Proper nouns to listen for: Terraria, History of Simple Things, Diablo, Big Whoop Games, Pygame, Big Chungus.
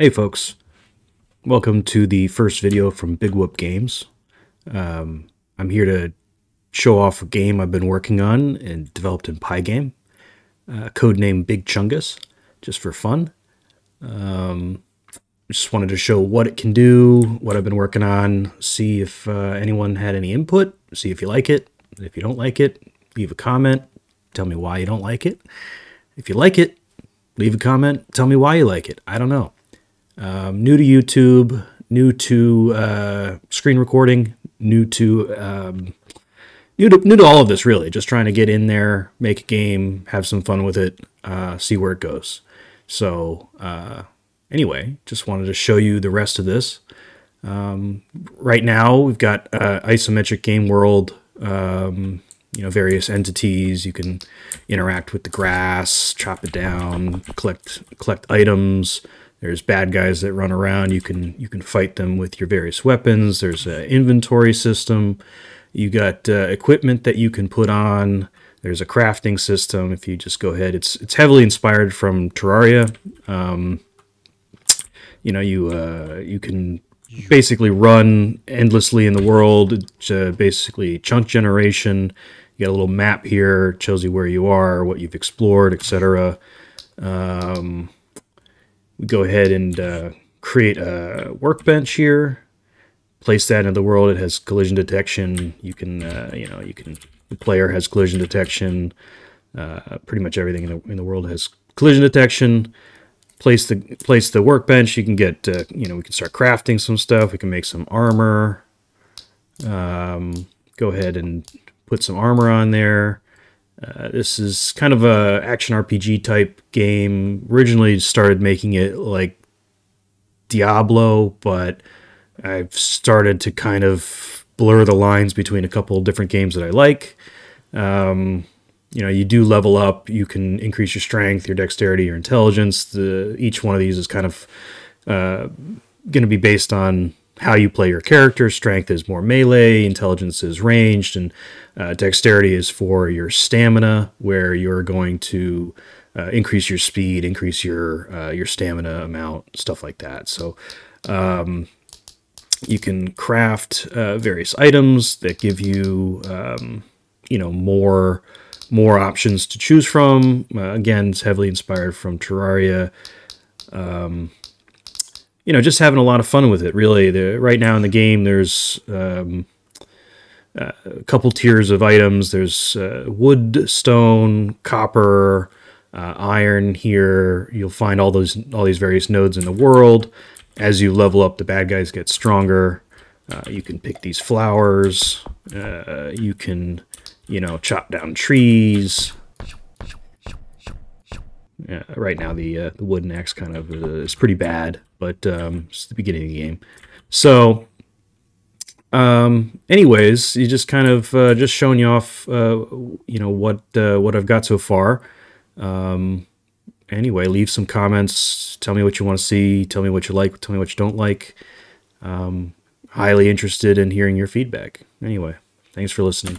Hey folks, welcome to the first video from Big Whoop Games. I'm here to show off a game I've been working on and developed in Pygame, codenamed Big Chungus, just for fun. Just wanted to show what it can do, what I've been working on, see if anyone had any input, see if you like it. If you don't like it, leave a comment, tell me why you don't like it. If you like it, leave a comment, tell me why you like it. I don't know. New to YouTube, new to screen recording, new to all of this, really. Just trying to get in there, make a game, have some fun with it, see where it goes. So anyway, just wanted to show you the rest of this. Right now, we've got isometric game world. You know, various entities. You can interact with the grass, chop it down, collect items. There's bad guys that run around. You can fight them with your various weapons. There's an inventory system. You got equipment that you can put on. There's a crafting system. If you just go ahead, it's heavily inspired from Terraria. You know, you can basically run endlessly in the world. It's basically chunk generation. You got a little map here. It shows you where you are, what you've explored, etc. We go ahead and create a workbench here, place that into the world. It has collision detection. You can, you know, the player has collision detection. Pretty much everything in the world has collision detection. Place the workbench. You can get, you know, we can start crafting some stuff. We can make some armor. Go ahead and put some armor on there. This is kind of a action RPG type game. Originally started making it like Diablo, but I've started to kind of blur the lines between a couple different games that I like. You know, you do level up. You can increase your strength, your dexterity, your intelligence. Each one of these is kind of going to be based on how you play your character. Strength is more melee, intelligence is ranged, and dexterity is for your stamina, where you're going to increase your speed, increase your stamina amount, stuff like that. So you can craft various items that give you, you know, more options to choose from. Again, it's heavily inspired from Terraria. You know, just having a lot of fun with it, really. Right now in the game, there's a couple tiers of items. There's wood, stone, copper, iron here. You'll find all these various nodes in the world. As you level up, the bad guys get stronger. You can pick these flowers. You can, you know, chop down trees. Yeah, right now the wooden axe kind of is pretty bad, but it's the beginning of the game. So, anyways, you just kind of just showing you off, you know, what I've got so far. Anyway, leave some comments. Tell me what you want to see. Tell me what you like. Tell me what you don't like. Highly interested in hearing your feedback. Anyway, thanks for listening.